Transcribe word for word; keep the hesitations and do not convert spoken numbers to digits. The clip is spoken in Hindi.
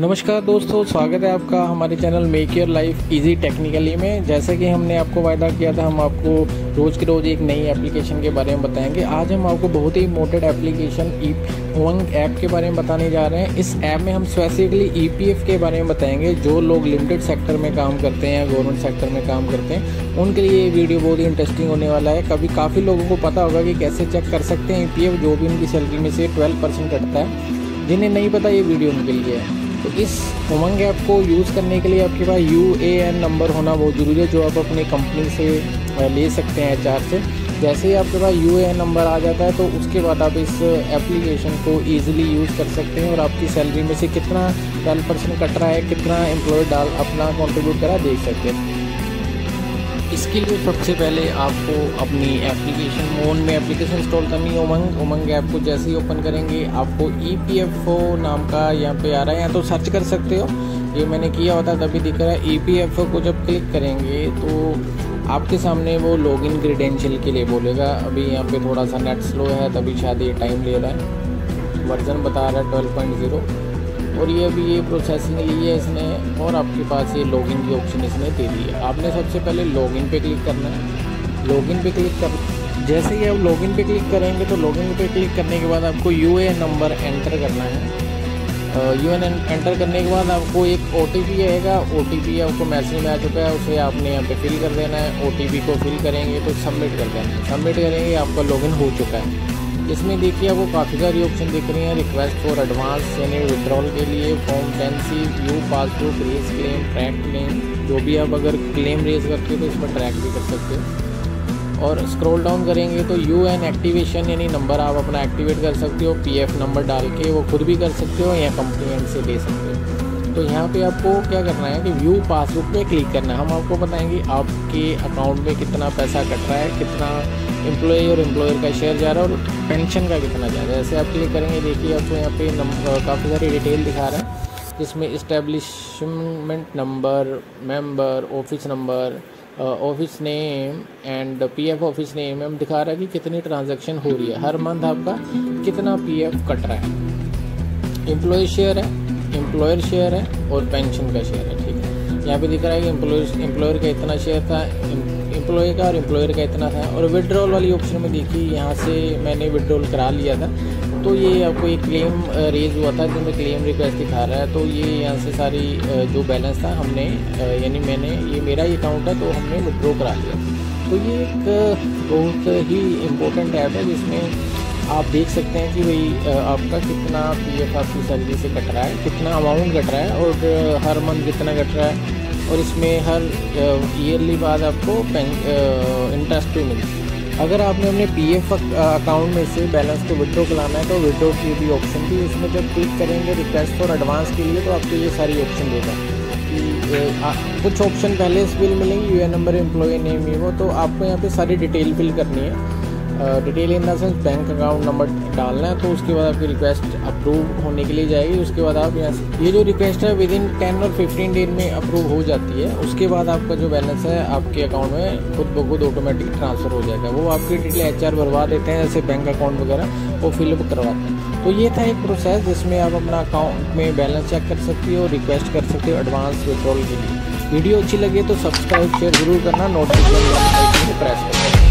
नमस्कार दोस्तों, स्वागत है आपका हमारे channel make your life easy technically में। जैसा कि हमने आपको वायदा किया था, हम आपको रोज़ के रोज़ एक नई एप्लीकेशन के बारे में बताएंगे। आज हम आपको बहुत ही इम्पोर्टेंट एप्लीकेशन उमंग ऐप के बारे में बताने जा रहे हैं। इस ऐप में हम स्पेसिफिकली ई पी एफ के बारे में बताएंगे। जो लोग लिमिटेड सेक्टर में काम करते हैं, गवर्नमेंट सेक्टर में काम करते हैं, उनके लिए ये वीडियो बहुत ही इंटरेस्टिंग होने वाला है। कभी काफ़ी लोगों को पता होगा कि कैसे चेक कर सकते हैं ई पी एफ, जो भी उनकी सैलरी में से ट्वेल्व परसेंट कटता है। जिन्हें नहीं पता, ये वीडियो उनके लिए है। तो इस उमंग ऐप को यूज़ करने के लिए आपके पास यू ए एन नंबर होना बहुत ज़रूरी है, जो आप अपनी कंपनी से ले सकते हैं एच आर से। जैसे ही आपके पास यू ए एन नंबर आ जाता है, तो उसके बाद आप इस एप्लीकेशन को ईजिली यूज़ कर सकते हैं और आपकी सैलरी में से कितना ट्वेल्व परसेंट कट रहा है, कितना एम्प्लॉय डाल अपना कॉन्ट्रीब्यूट करा देख सकते हैं। इसके लिए सबसे पहले आपको अपनी एप्लीकेशन मोन में एप्लीकेशन इंस्टॉल करनी है उमंग उमंग ऐप को। जैसे ही ओपन करेंगे, आपको ई पी एफ ओ नाम का यहाँ पे आ रहा है, यहाँ तो सर्च कर सकते हो। ये मैंने किया होता तभी दिख रहा है। ई पी एफ ओ को जब क्लिक करेंगे तो आपके सामने वो लॉगिन क्रीडेंशियल के लिए बोलेगा। अभी यहाँ पे थोड़ा सा नेट स्लो है, तभी शायद ये टाइम ले रहा है। वर्जन बता रहा है ट्वेल्व पॉइंट ज़ीरो, और ये अभी ये प्रोसेसिंग ली है इसने, और आपके पास ये लॉगिन की ऑप्शन इसने दे दी है। आपने सबसे पहले लॉगिन पे क्लिक करना है। लॉगिन पे क्लिक कर जैसे ही आप लॉगिन पे क्लिक करेंगे, तो लॉगिन पे क्लिक करने के बाद आपको U A N number enter करना है। यू ए एन एंटर करने के बाद आपको एक ओ टी पी आएगा। ओ टी पी आपको मैसेज में आ चुका है, उसे आपने यहाँ पे फिल कर देना है। ओ टी पी को फिल करेंगे तो सबमिट कर देना है। सबमिट करेंगे, आपका लॉगिन हो चुका है। इसमें देखिए आपको काफ़ी सारी ऑप्शन दिख रही हैं। रिक्वेस्ट फॉर एडवांस यानी विड्रॉल के लिए, form Tennessee view, passbook, raise claim, track claim. जो भी आप अगर क्लेम रेस करते हो तो इसमें ट्रैक भी कर सकते हो। और स्क्रॉल डाउन करेंगे तो यू ए एन एक्टिवेशन यानी नंबर आप अपना एक्टिवेट कर सकते हो। पी एफ नंबर डाल के वो खुद भी कर सकते हो या कंपनी एंड से दे सकते हो। तो यहाँ पे आपको क्या करना है कि व्यू पासबुक पे क्लिक करना है। हम आपको बताएंगे आपके अकाउंट में कितना पैसा कट रहा है, कितना एम्प्लॉय और एम्प्लॉयर का शेयर जा रहा है और पेंशन का कितना जा रहा है। जैसे आप क्लिक करेंगे, देखिए आपको यहाँ पे नंबर काफ़ी सारी डिटेल दिखा रहा है, जिसमें establishment number, member, office number, office name and P F office name हम दिखा रहा है कि कितनी ट्रांजैक्शन हो रही है हर मंथ, आपका कितना पी एफ कट रहा है। एम्प्लॉय शेयर है, एम्प्लॉयर शेयर है और पेंशन का शेयर है। ठीक है, यहाँ पर दिख रहा है कि एम्प्लॉय एम्प्लॉयर का इतना शेयर था, एम्प्लॉय का और एम्प्लॉयर का इतना था। और विड्रॉल वाली ऑप्शन में देखिए, यहाँ से मैंने विड्रॉल करा लिया था। तो ये आपको एक क्लेम रेज हुआ था, जिसमें क्लेम रिक्वेस्ट दिखा रहा है। तो ये यहाँ से सारी जो बैलेंस था हमने, यानी मैंने, ये मेरा ही अकाउंट है, तो हमने विड्रॉ करा लिया। तो ये एक बहुत ही इम्पोर्टेंट ऐप है, जिसमें आप देख सकते हैं कि भाई आपका कितना पी एफ आपकी सैलरी से कट रहा है, कितना अमाउंट कट रहा है और हर मंथ कितना कट रहा है। और इसमें हर ईयरली बाद आपको इंटरेस्ट भी मिलती है। अगर आपने अपने पी एफ अकाउंट में से बैलेंस को विड्रॉ कराना है, तो विड्रॉ की भी ऑप्शन थी। उसमें जब क्लिक करेंगे रिक्वेस्ट फॉर एडवांस के लिए, तो आपको ये सारी ऑप्शन देगा कि आ, कुछ ऑप्शन पहले से बिल मिलेंगे, U A N number, employee name, ये वो। तो आपको यहाँ पे सारी डिटेल फिल करनी है। Detail in the sense bank account number डालना है। तो उसके बाद आपकी रिक्वेस्ट अप्रूव होने के लिए जाएगी। उसके बाद आप यहाँ से ये जो रिक्वेस्ट है विद इन टेन और फिफ्टीन डेज में अप्रूव हो जाती है। उसके बाद आपका जो बैलेंस है आपके अकाउंट में खुद ब खुद ऑटोमेटिक ट्रांसफ़र हो जाएगा। वो आपकी डिटेल एच आर भरवा देते हैं, जैसे बैंक अकाउंट वगैरह वो फिलअप करवाते हैं। तो ये था एक प्रोसेस जिसमें आप अपना अकाउंट में बैलेंस चेक कर सकते हो, रिक्वेस्ट कर सकते हो एडवांस विड्रॉल के लिए। वीडियो अच्छी लगे तो सब्सक्राइब शेयर जरूर करना, नोटिफिकेशन प्रेस करना।